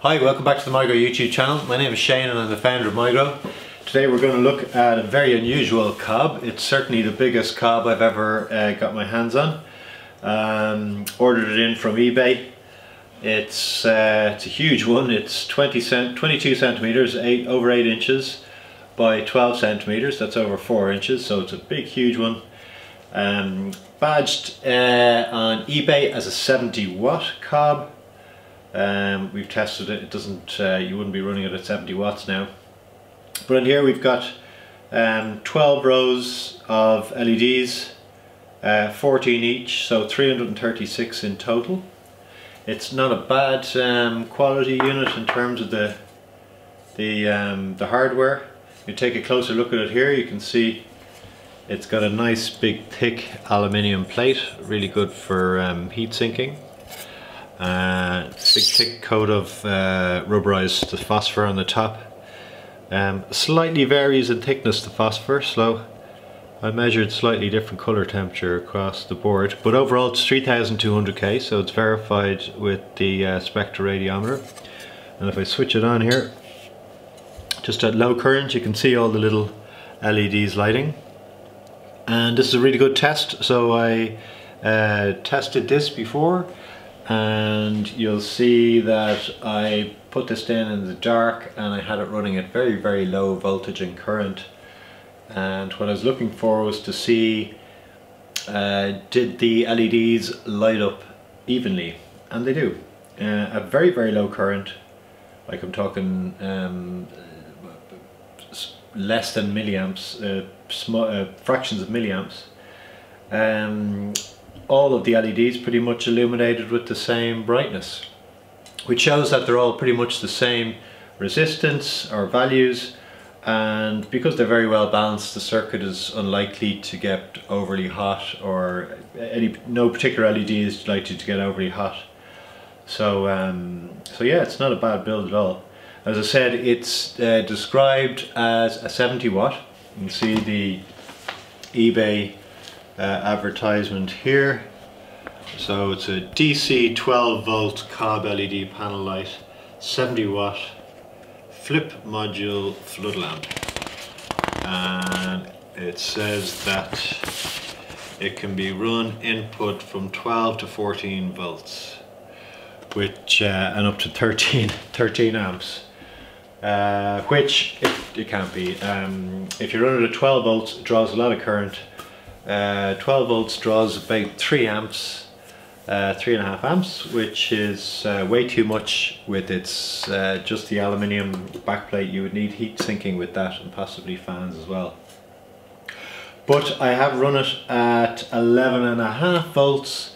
Hi, welcome back to the Migro YouTube channel. My name is Shane and I'm the founder of Migro. Today we're going to look at a very unusual cob. It's certainly the biggest cob I've ever got my hands on. Ordered it in from eBay. It's a huge one. It's 22 centimeters, over 8 inches by 12 centimeters. That's over 4 inches, so it's a big, huge one. Badged on eBay as a 70 watt cob. We've tested it. It doesn't. You wouldn't be running it at 70 watts now. But in here we've got 12 rows of LEDs, 14 each, so 336 in total. It's not a bad quality unit in terms of the hardware. If you take a closer look at it here, you can see it's got a nice big thick aluminium plate, really good for heat sinking. Big thick coat of rubberized phosphor on the top. Slightly varies in thickness, the phosphor, so I measured slightly different colour temperature across the board, but overall it's 3200K, so it's verified with the spectroradiometer. And if I switch it on here, just at low current, you can see all the little LEDs lighting. And this is a really good test, so I tested this before. And you'll see that I put this down in the dark and I had it running at very, very low voltage and current. And what I was looking for was to see did the LEDs light up evenly, and they do. At very, very low current, like I'm talking less than milliamps, fractions of milliamps. All of the LEDs pretty much illuminated with the same brightness, which shows that they're all pretty much the same resistance or values, and because they're very well balanced, the circuit is unlikely to get overly hot, or no particular LED is likely to get overly hot. So so yeah, it's not a bad build at all. As I said, it's described as a 70 watt. You can see the eBay advertisement here. So it's a DC 12 volt cob LED panel light, 70 watt flip module flood lamp, and it says that it can be run input from 12 to 14 volts, which and up to 13 amps. Which it can't be. If you run it at 12 volts, it draws a lot of current. 12 volts draws about 3 amps, 3.5 amps, which is way too much with its just the aluminium backplate. You would need heat sinking with that, and possibly fans as well. But I have run it at 11.5 volts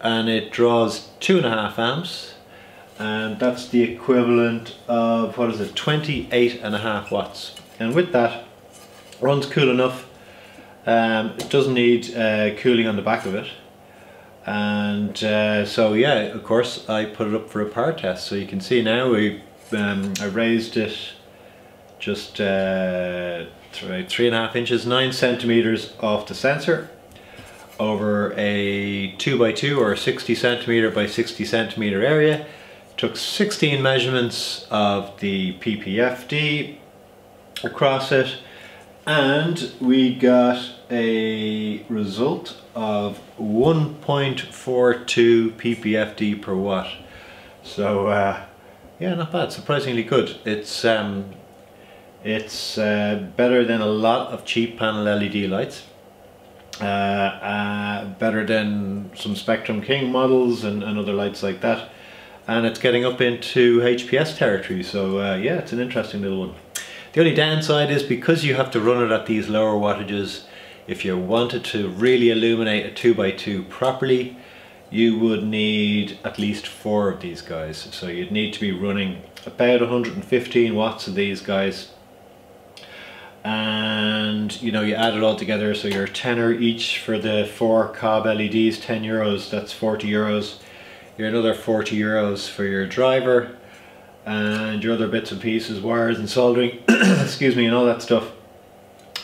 and it draws 2.5 amps, and that's the equivalent of, what is it, 28.5 watts. And with that, runs cool enough. It doesn't need cooling on the back of it, and so yeah, of course I put it up for a power test. So you can see now we I raised it just 3.5 inches, 9 centimeters off the sensor, over a 2x2 or 60 centimeter by 60 centimeter area. Took 16 measurements of the PPFD across it, and we got a result of 1.42 PPFD per watt. So yeah, not bad, surprisingly good. It's better than a lot of cheap panel LED lights, better than some Spectrum King models and other lights like that, and it's getting up into HPS territory, so yeah, it's an interesting little one. The only downside is, because you have to run it at these lower wattages, if you wanted to really illuminate a 2x2 properly, you would need at least 4 of these guys. So you'd need to be running about 115 watts of these guys. And you know, you add it all together, so you're €10 each for the 4 cob LEDs, €10, that's €40. You're another €40 for your driver, and your other bits and pieces, wires and soldering, excuse me, and all that stuff,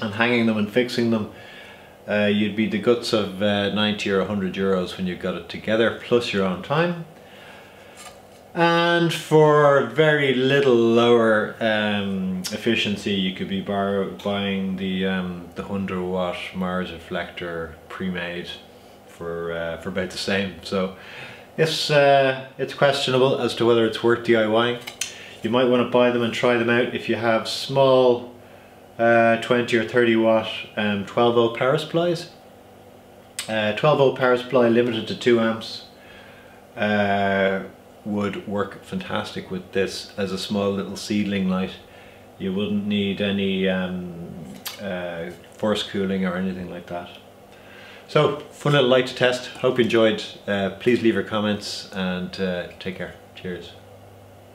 and hanging them and fixing them. You'd be the guts of 90 or €100 when you got it together, plus your own time. And for very little lower efficiency, you could be buying the 100-watt Mars Reflector pre-made for about the same. So it's questionable as to whether it's worth DIYing. You might want to buy them and try them out if you have small 20 or 30 watt 12 volt power supplies. 12 volt power supply limited to 2 amps would work fantastic with this as a small little seedling light. You wouldn't need any force cooling or anything like that. So, fun little light to test. Hope you enjoyed. Please leave your comments and take care. Cheers.